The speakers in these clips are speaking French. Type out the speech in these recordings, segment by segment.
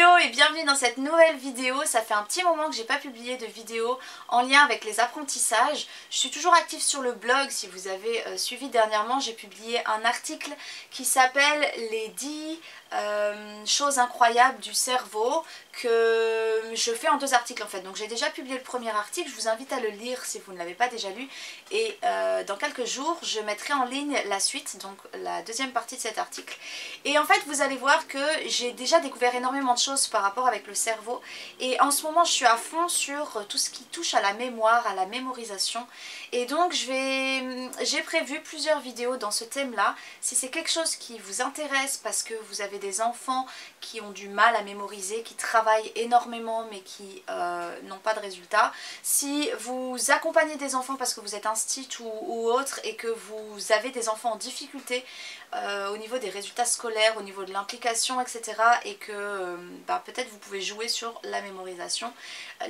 Hello et bienvenue dans cette nouvelle vidéo. Ça fait un petit moment que j'ai pas publié de vidéo en lien avec les apprentissages. Je suis toujours active sur le blog. Si vous avez suivi dernièrement, j'ai publié un article qui s'appelle les 10 choses incroyables du cerveau, que je fais en deux articles en fait. Donc j'ai déjà publié le premier article, je vous invite à le lire si vous ne l'avez pas déjà lu, et dans quelques jours je mettrai en ligne la suite, donc la deuxième partie de cet article. Et en fait vous allez voir que j'ai déjà découvert énormément de choses par rapport avec le cerveau, et en ce moment je suis à fond sur tout ce qui touche à la mémoire, à la mémorisation, et donc j'ai prévu plusieurs vidéos dans ce thème là. Si c'est quelque chose qui vous intéresse parce que vous avez des enfants qui ont du mal à mémoriser, qui travaillent énormément mais qui n'ont pas de résultats, si vous accompagnez des enfants parce que vous êtes instit ou autre et que vous avez des enfants en difficulté au niveau des résultats scolaires, au niveau de l'implication, etc., et que peut-être vous pouvez jouer sur la mémorisation.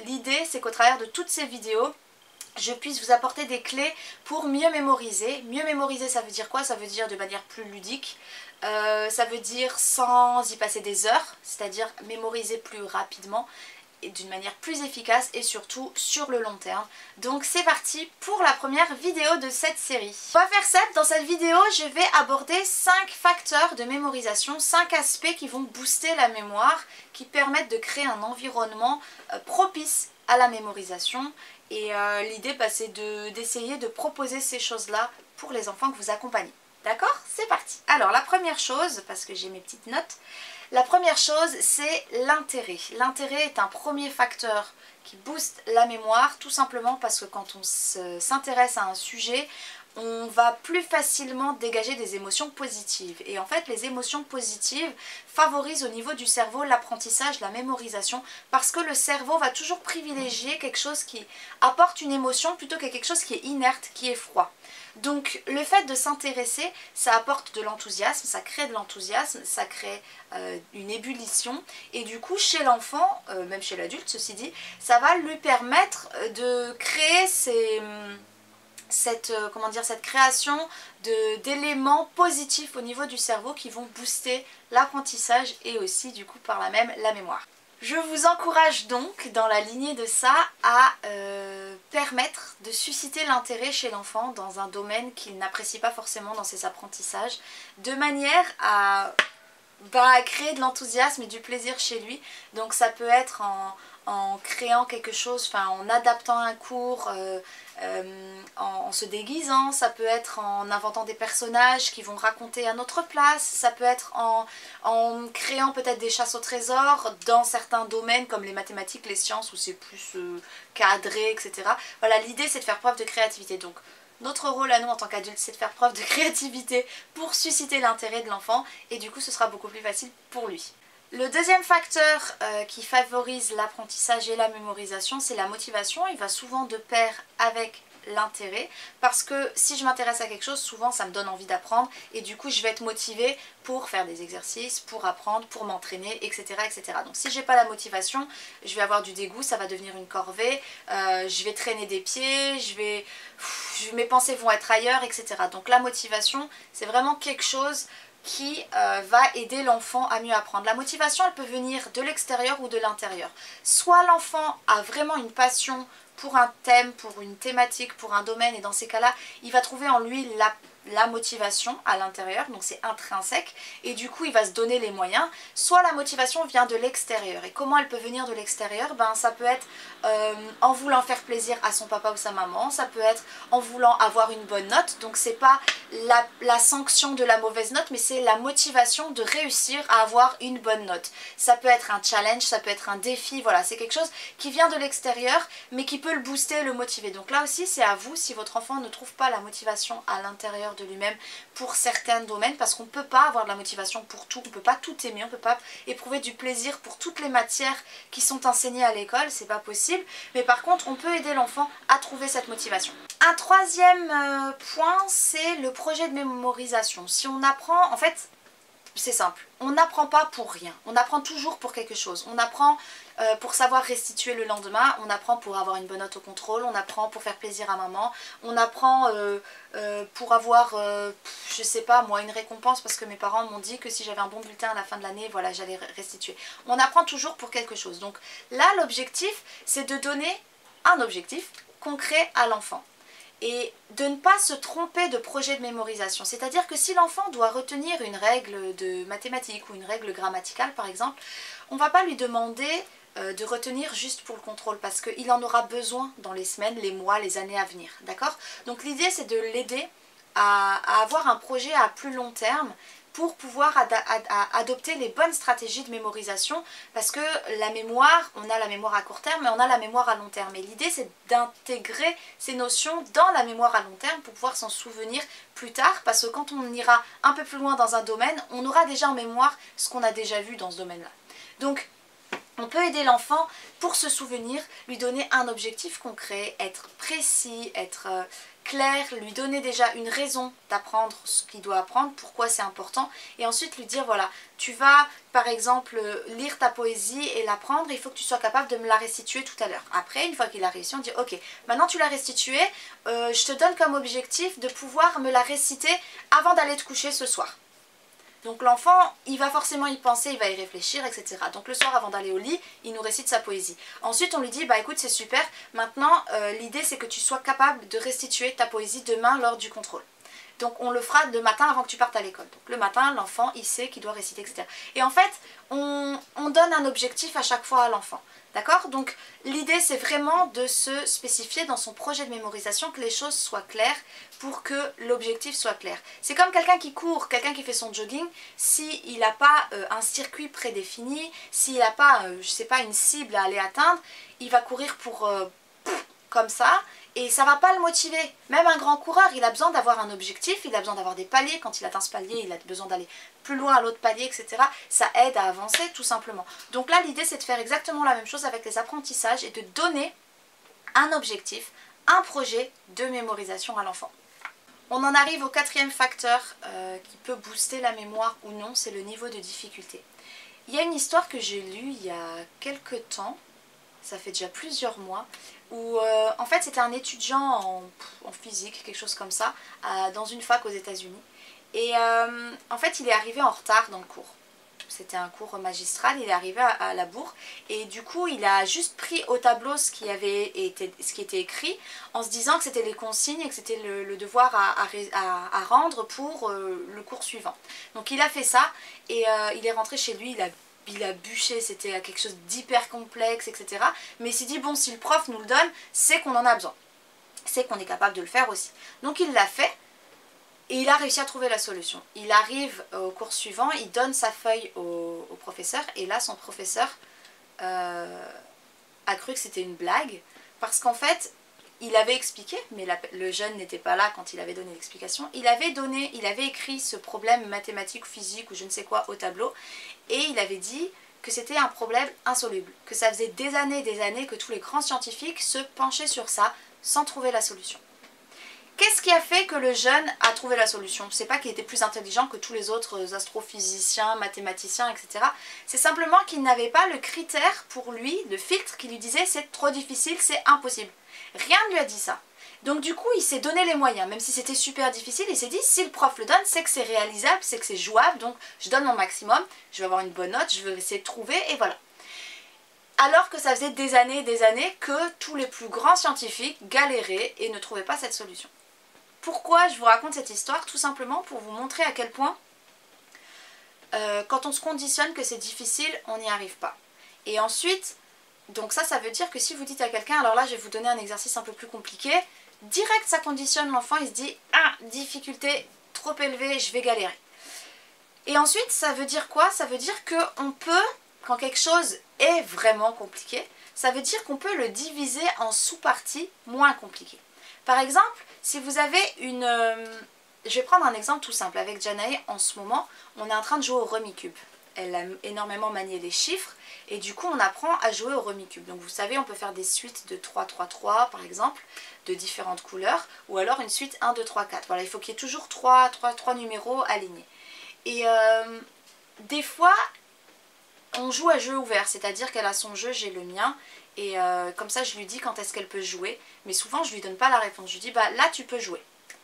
L'idée c'est qu'au travers de toutes ces vidéos je puisse vous apporter des clés pour mieux mémoriser. Mieux mémoriser, ça veut dire quoi? Ça veut dire de manière plus ludique, ça veut dire sans y passer des heures, c'est-à-dire mémoriser plus rapidement et d'une manière plus efficace et surtout sur le long terme. Donc c'est parti pour la première vidéo de cette série. On va faire ça. Dans cette vidéo je vais aborder 5 facteurs de mémorisation, 5 aspects qui vont booster la mémoire, qui permettent de créer un environnement propice à la mémorisation. Et l'idée c'est d'essayer de proposer ces choses-là pour les enfants que vous accompagnez. D'accord? C'est parti. Alors la première chose, parce que j'ai mes petites notes, la première chose c'est l'intérêt. L'intérêt est un premier facteur qui booste la mémoire, tout simplement parce que quand on s'intéresse à un sujet, on va plus facilement dégager des émotions positives. Et en fait les émotions positives favorisent au niveau du cerveau l'apprentissage, la mémorisation, parce que le cerveau va toujours privilégier quelque chose qui apporte une émotion plutôt que quelque chose qui est inerte, qui est froid. Donc le fait de s'intéresser, ça apporte de l'enthousiasme, ça crée de l'enthousiasme, ça crée une ébullition, et du coup chez l'enfant, même chez l'adulte ceci dit, ça va lui permettre de créer cette création d'éléments positifs au niveau du cerveau qui vont booster l'apprentissage et aussi du coup par là même la mémoire. Je vous encourage donc dans la lignée de ça à permettre de susciter l'intérêt chez l'enfant dans un domaine qu'il n'apprécie pas forcément dans ses apprentissages, de manière à créer de l'enthousiasme et du plaisir chez lui. Donc ça peut être en créant quelque chose, en adaptant un cours, en se déguisant, ça peut être en inventant des personnages qui vont raconter à notre place, ça peut être en créant peut-être des chasses au trésor dans certains domaines comme les mathématiques, les sciences où c'est plus cadré, etc. Voilà, l'idée c'est de faire preuve de créativité. Donc notre rôle à nous en tant qu'adultes, c'est de faire preuve de créativité pour susciter l'intérêt de l'enfant, et du coup ce sera beaucoup plus facile pour lui. Le deuxième facteur qui favorise l'apprentissage et la mémorisation, c'est la motivation. Il va souvent de pair avec l'intérêt, parce que si je m'intéresse à quelque chose, souvent ça me donne envie d'apprendre, et du coup je vais être motivée pour faire des exercices, pour apprendre, pour m'entraîner, etc., etc. Donc si j'ai pas la motivation, je vais avoir du dégoût, ça va devenir une corvée, je vais traîner des pieds, mes pensées vont être ailleurs, etc. Donc la motivation, c'est vraiment quelque chose qui va aider l'enfant à mieux apprendre. La motivation, elle peut venir de l'extérieur ou de l'intérieur. Soit l'enfant a vraiment une passion pour un thème, pour une thématique, pour un domaine, et dans ces cas-là, il va trouver en lui la motivation à l'intérieur, donc c'est intrinsèque, et du coup il va se donner les moyens. Soit la motivation vient de l'extérieur, et comment elle peut venir de l'extérieur? Ça peut être en voulant faire plaisir à son papa ou sa maman, ça peut être en voulant avoir une bonne note, donc c'est pas la sanction de la mauvaise note, mais c'est la motivation de réussir à avoir une bonne note. Ça peut être un challenge, ça peut être un défi, voilà, c'est quelque chose qui vient de l'extérieur mais qui peut le booster, le motiver. Donc là aussi c'est à vous, si votre enfant ne trouve pas la motivation à l'intérieur de lui-même pour certains domaines, parce qu'on ne peut pas avoir de la motivation pour tout, on ne peut pas tout aimer, on ne peut pas éprouver du plaisir pour toutes les matières qui sont enseignées à l'école, c'est pas possible, mais par contre on peut aider l'enfant à trouver cette motivation. Un troisième point, c'est le projet de mémorisation. Si on apprend, en fait c'est simple, on n'apprend pas pour rien, on apprend toujours pour quelque chose, on apprend pour savoir restituer le lendemain, on apprend pour avoir une bonne note au contrôle, on apprend pour faire plaisir à maman, on apprend pour avoir, je sais pas moi, une récompense parce que mes parents m'ont dit que si j'avais un bon bulletin à la fin de l'année, voilà, j'allais restituer. On apprend toujours pour quelque chose. Donc là, l'objectif, c'est de donner un objectif concret à l'enfant. Et de ne pas se tromper de projet de mémorisation. C'est-à-dire que si l'enfant doit retenir une règle de mathématiques ou une règle grammaticale par exemple, on ne va pas lui demander de retenir juste pour le contrôle parce qu'il en aura besoin dans les semaines, les mois, les années à venir. D'accord ? Donc l'idée c'est de l'aider à avoir un projet à plus long terme pour pouvoir adopter les bonnes stratégies de mémorisation parce que la mémoire, on a la mémoire à court terme et on a la mémoire à long terme. Et l'idée c'est d'intégrer ces notions dans la mémoire à long terme pour pouvoir s'en souvenir plus tard parce que quand on ira un peu plus loin dans un domaine, on aura déjà en mémoire ce qu'on a déjà vu dans ce domaine-là. Donc on peut aider l'enfant pour se souvenir, lui donner un objectif concret, être précis, être clair, lui donner déjà une raison d'apprendre ce qu'il doit apprendre, pourquoi c'est important, et ensuite lui dire voilà, tu vas par exemple lire ta poésie et l'apprendre, il faut que tu sois capable de me la restituer tout à l'heure. Après, une fois qu'il a réussi, on dit ok, maintenant tu l'as restituée, je te donne comme objectif de pouvoir me la réciter avant d'aller te coucher ce soir. Donc l'enfant, il va forcément y penser, il va y réfléchir, etc. Donc le soir avant d'aller au lit, il nous récite sa poésie. Ensuite on lui dit, bah écoute c'est super, maintenant l'idée c'est que tu sois capable de restituer ta poésie demain lors du contrôle. Donc on le fera le matin avant que tu partes à l'école. Donc le matin, l'enfant, il sait qu'il doit réciter, etc. Et en fait, on donne un objectif à chaque fois à l'enfant. D'accord ? Donc l'idée c'est vraiment de se spécifier dans son projet de mémorisation, que les choses soient claires pour que l'objectif soit clair. C'est comme quelqu'un qui court, quelqu'un qui fait son jogging, s'il n'a pas un circuit prédéfini, s'il n'a pas, je sais pas, une cible à aller atteindre, il va courir pour... comme ça, et ça va pas le motiver. Même un grand coureur, il a besoin d'avoir un objectif, il a besoin d'avoir des paliers, quand il atteint ce palier, il a besoin d'aller plus loin à l'autre palier, etc. Ça aide à avancer tout simplement. Donc là, l'idée c'est de faire exactement la même chose avec les apprentissages et de donner un objectif, un projet de mémorisation à l'enfant. On en arrive au quatrième facteur qui peut booster la mémoire ou non, c'est le niveau de difficulté. Il y a une histoire que j'ai lue il y a quelques temps, ça fait déjà plusieurs mois, où en fait c'était un étudiant en physique, quelque chose comme ça, dans une fac aux États-Unis. Et en fait il est arrivé en retard dans le cours. C'était un cours magistral, il est arrivé à la bourre et du coup il a juste pris au tableau ce qui était écrit en se disant que c'était les consignes et que c'était le devoir à rendre pour le cours suivant. Donc il a fait ça et il est rentré chez lui, il a bûché, c'était quelque chose d'hyper complexe, etc. Mais il s'est dit, bon, si le prof nous le donne, c'est qu'on en a besoin. C'est qu'on est capable de le faire aussi. Donc il l'a fait et il a réussi à trouver la solution. Il arrive au cours suivant, il donne sa feuille au professeur et là, son professeur a cru que c'était une blague parce qu'en fait, il avait expliqué, mais le jeune n'était pas là quand il avait donné l'explication, il avait écrit ce problème mathématique, physique ou je ne sais quoi au tableau et il avait dit que c'était un problème insoluble, que ça faisait des années que tous les grands scientifiques se penchaient sur ça sans trouver la solution. Qu'est-ce qui a fait que le jeune a trouvé la solution? C'est pas qu'il était plus intelligent que tous les autres astrophysiciens, mathématiciens, etc. C'est simplement qu'il n'avait pas le critère pour lui, le filtre qui lui disait c'est trop difficile, c'est impossible. Rien ne lui a dit ça. Donc du coup, il s'est donné les moyens, même si c'était super difficile, il s'est dit si le prof le donne, c'est que c'est réalisable, c'est que c'est jouable, donc je donne mon maximum, je vais avoir une bonne note, je vais essayer de trouver, et voilà. Alors que ça faisait des années que tous les plus grands scientifiques galéraient et ne trouvaient pas cette solution. Pourquoi je vous raconte cette histoire? Tout simplement pour vous montrer à quel point, quand on se conditionne que c'est difficile, on n'y arrive pas. Et ensuite, donc ça veut dire que si vous dites à quelqu'un, alors là je vais vous donner un exercice un peu plus compliqué, direct ça conditionne l'enfant, il se dit « Ah, difficulté trop élevée, je vais galérer ». Et ensuite, ça veut dire quoi? Ça veut dire qu'on peut, quand quelque chose est vraiment compliqué, ça veut dire qu'on peut le diviser en sous-parties moins compliquées. Par exemple, si vous avez une... je vais prendre un exemple tout simple. Avec Janae, en ce moment, on est en train de jouer au Rumi Cube. Elle a énormément manié les chiffres et du coup, on apprend à jouer au Rumi Cube. Donc vous savez, on peut faire des suites de 3-3-3, par exemple, de différentes couleurs, ou alors une suite 1-2-3-4. Voilà, il faut qu'il y ait toujours 3 numéros alignés. Et Des fois, on joue à jeu ouvert, c'est-à-dire qu'elle a son jeu, j'ai le mien, et comme ça je lui dis quand est-ce qu'elle peut jouer, mais souvent je lui donne pas la réponse, je lui dis bah là tu peux jouer.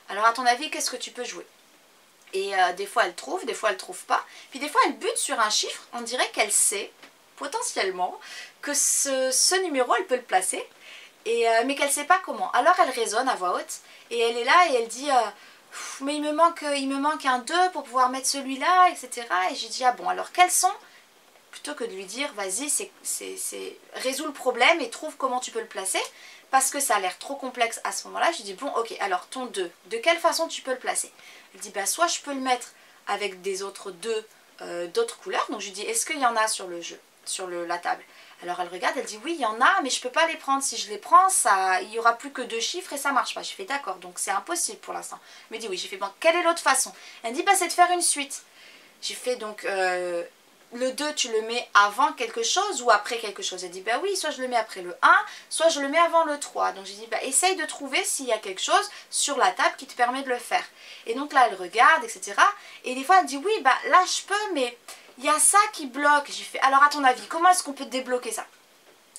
Alors à ton avis, qu'est-ce que tu peux jouer? Et des fois elle trouve, des fois elle trouve pas, puis des fois elle bute sur un chiffre, on dirait qu'elle sait, potentiellement, que ce numéro elle peut le placer, et, mais qu'elle sait pas comment. Alors elle raisonne à voix haute, et elle est là et elle dit... mais il me manque un 2 pour pouvoir mettre celui-là, etc. Et j'ai dit, ah bon, alors quels sont? Plutôt que de lui dire, vas-y, résous le problème et trouve comment tu peux le placer, parce que ça a l'air trop complexe à ce moment-là, j'ai dit, bon, ok, alors ton 2, de quelle façon tu peux le placer? Elle dit, bah, soit je peux le mettre avec des autres 2 d'autres couleurs, donc je lui dis, est-ce qu'il y en a sur le jeu, sur la table? Alors elle regarde, elle dit oui il y en a mais je peux pas les prendre, si je les prends ça, il y aura plus que 2 chiffres et ça marche pas. J'ai fait d'accord, donc c'est impossible pour l'instant. Elle me dit oui, j'ai fait bon, quelle est l'autre façon? Elle me dit bah c'est de faire une suite. J'ai fait donc le 2 tu le mets avant quelque chose ou après quelque chose? Elle dit bah oui, soit je le mets après le 1, soit je le mets avant le 3. Donc j'ai dit bah essaye de trouver s'il y a quelque chose sur la table qui te permet de le faire. Et donc là elle regarde etc. Et des fois elle dit oui bah là je peux mais... il y a ça qui bloque, j'ai fait, alors à ton avis, comment est-ce qu'on peut débloquer ça?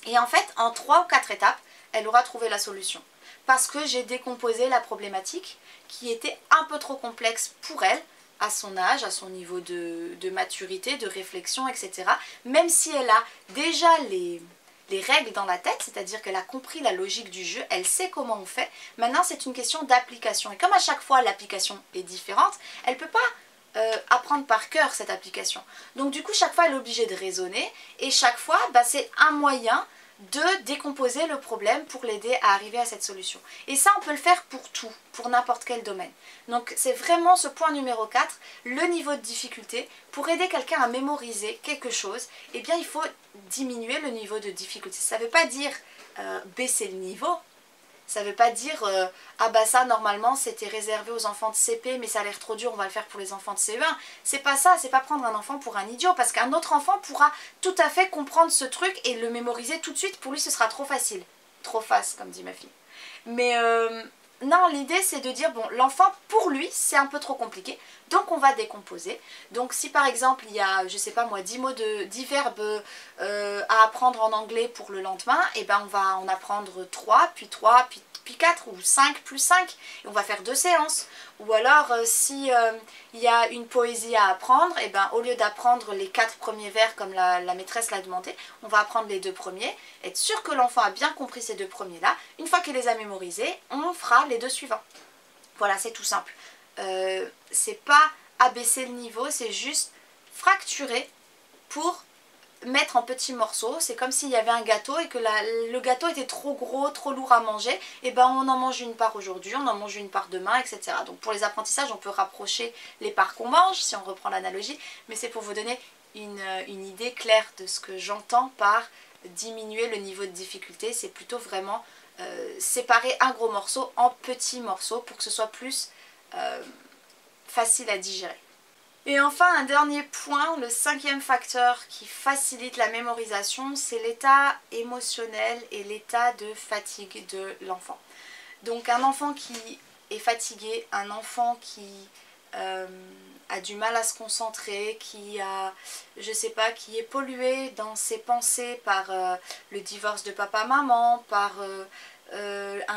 Et en fait, en 3 ou 4 étapes, elle aura trouvé la solution. Parce que j'ai décomposé la problématique qui était un peu trop complexe pour elle, à son âge, à son niveau de maturité, de réflexion, etc. Même si elle a déjà les règles dans la tête, c'est-à-dire qu'elle a compris la logique du jeu, elle sait comment on fait. Maintenant, c'est une question d'application. Et comme à chaque fois, l'application est différente, elle ne peut pas... apprendre par cœur cette application. Donc du coup chaque fois elle est obligée de raisonner et chaque fois bah, c'est un moyen de décomposer le problème pour l'aider à arriver à cette solution. Et ça on peut le faire pour tout, pour n'importe quel domaine. Donc c'est vraiment ce point numéro 4, le niveau de difficulté. Pour aider quelqu'un à mémoriser quelque chose, eh bien il faut diminuer le niveau de difficulté. Ça ne veut pas dire baisser le niveau. Ça ne veut pas dire, ah bah ça normalement c'était réservé aux enfants de CP mais ça a l'air trop dur, on va le faire pour les enfants de CE1. C'est pas ça, c'est pas prendre un enfant pour un idiot parce qu'un autre enfant pourra tout à fait comprendre ce truc et le mémoriser tout de suite, pour lui ce sera trop facile. Trop face comme dit ma fille. Mais non, l'idée c'est de dire, bon l'enfant pour lui c'est un peu trop compliqué donc on va décomposer. Donc si par exemple il y a, je sais pas moi, 10 verbes à apprendre en anglais pour le lendemain, et ben on va en apprendre 3, puis 4 ou 5 plus 5 et on va faire 2 séances. Ou alors si il y a une poésie à apprendre, et ben au lieu d'apprendre les 4 premiers vers comme la maîtresse l'a demandé, on va apprendre les 2 premiers, être sûr que l'enfant a bien compris ces 2 premiers là. Une fois qu'il les a mémorisés, on fera les 2 suivants. Voilà, c'est tout simple. C'est pas abaisser le niveau, c'est juste fracturer pour mettre en petits morceaux. C'est comme s'il y avait un gâteau et que le gâteau était trop gros, trop lourd à manger, et ben on en mange une part aujourd'hui, on en mange une part demain, etc. Donc pour les apprentissages on peut rapprocher les parts qu'on mange si on reprend l'analogie, mais c'est pour vous donner une idée claire de ce que j'entends par diminuer le niveau de difficulté. C'est plutôt vraiment séparer un gros morceau en petits morceaux pour que ce soit plus facile à digérer. Et enfin un dernier point, le 5e facteur qui facilite la mémorisation, c'est l'état émotionnel et l'état de fatigue de l'enfant. Donc un enfant qui est fatigué, un enfant qui a du mal à se concentrer, qui a, je sais pas, qui est pollué dans ses pensées par le divorce de papa-maman, par...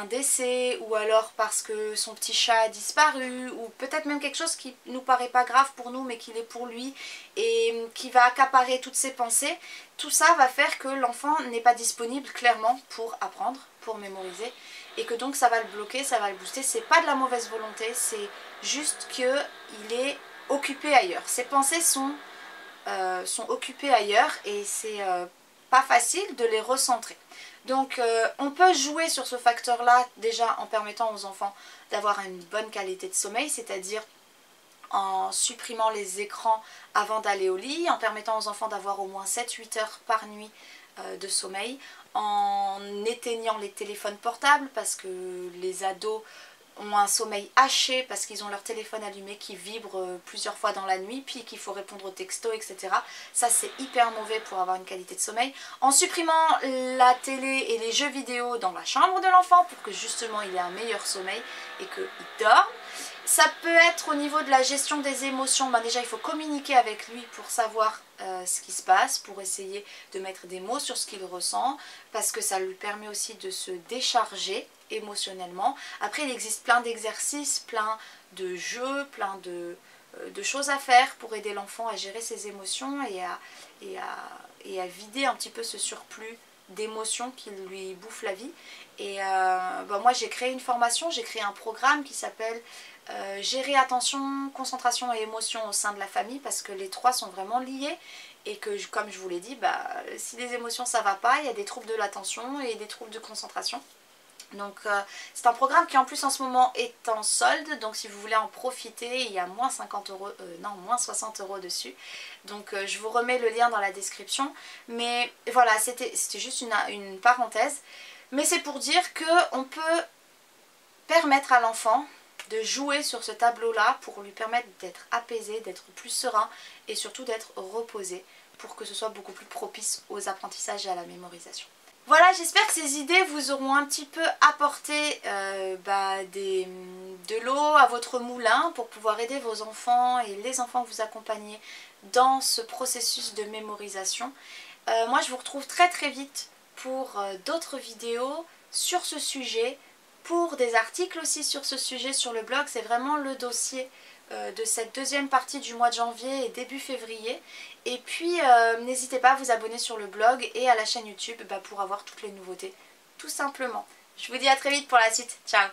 un décès, ou alors parce que son petit chat a disparu, ou peut-être même quelque chose qui nous paraît pas grave pour nous mais qui l'est pour lui et qui va accaparer toutes ses pensées, tout ça va faire que l'enfant n'est pas disponible clairement pour apprendre, pour mémoriser, et que donc ça va le bloquer, ça va le booster. C'est pas de la mauvaise volonté, c'est juste qu'il est occupé ailleurs, ses pensées sont occupées ailleurs et c'est pas facile de les recentrer. Donc on peut jouer sur ce facteur là déjà en permettant aux enfants d'avoir une bonne qualité de sommeil, c'est-à-dire en supprimant les écrans avant d'aller au lit, en permettant aux enfants d'avoir au moins 7-8 heures par nuit de sommeil, en éteignant les téléphones portables parce que les ados ont un sommeil haché parce qu'ils ont leur téléphone allumé qui vibre plusieurs fois dans la nuit, puis qu'il faut répondre aux textos, etc. Ça c'est hyper mauvais pour avoir une qualité de sommeil. En supprimant la télé et les jeux vidéo dans la chambre de l'enfant pour que justement il ait un meilleur sommeil et qu'il dorme. Ça peut être au niveau de la gestion des émotions. Ben déjà, il faut communiquer avec lui pour savoir ce qui se passe, pour essayer de mettre des mots sur ce qu'il ressent, parce que ça lui permet aussi de se décharger émotionnellement. Après, il existe plein d'exercices, plein de jeux, plein de choses à faire pour aider l'enfant à gérer ses émotions et à vider un petit peu ce surplus d'émotions qui lui bouffent la vie. Et ben moi, j'ai créé une formation, j'ai créé un programme qui s'appelle gérer attention, concentration et émotion au sein de la famille, parce que les trois sont vraiment liés et que, comme je vous l'ai dit, bah, si les émotions ça va pas, il y a des troubles de l'attention et des troubles de concentration. Donc c'est un programme qui en plus en ce moment est en solde, donc si vous voulez en profiter, il y a moins 50 €, non, moins 60 € dessus. Donc je vous remets le lien dans la description. Mais voilà, c'était juste une parenthèse. Mais c'est pour dire qu'on peut permettre à l'enfant de jouer sur ce tableau-là pour lui permettre d'être apaisé, d'être plus serein et surtout d'être reposé, pour que ce soit beaucoup plus propice aux apprentissages et à la mémorisation. Voilà, j'espère que ces idées vous auront un petit peu apporté de l'eau à votre moulin pour pouvoir aider vos enfants et les enfants que vous accompagnez dans ce processus de mémorisation. Moi, je vous retrouve très très vite pour d'autres vidéos sur ce sujet, pour des articles aussi sur ce sujet sur le blog. C'est vraiment le dossier de cette deuxième partie du mois de janvier et début février. Et puis n'hésitez pas à vous abonner sur le blog et à la chaîne YouTube pour avoir toutes les nouveautés, tout simplement. Je vous dis à très vite pour la suite, ciao.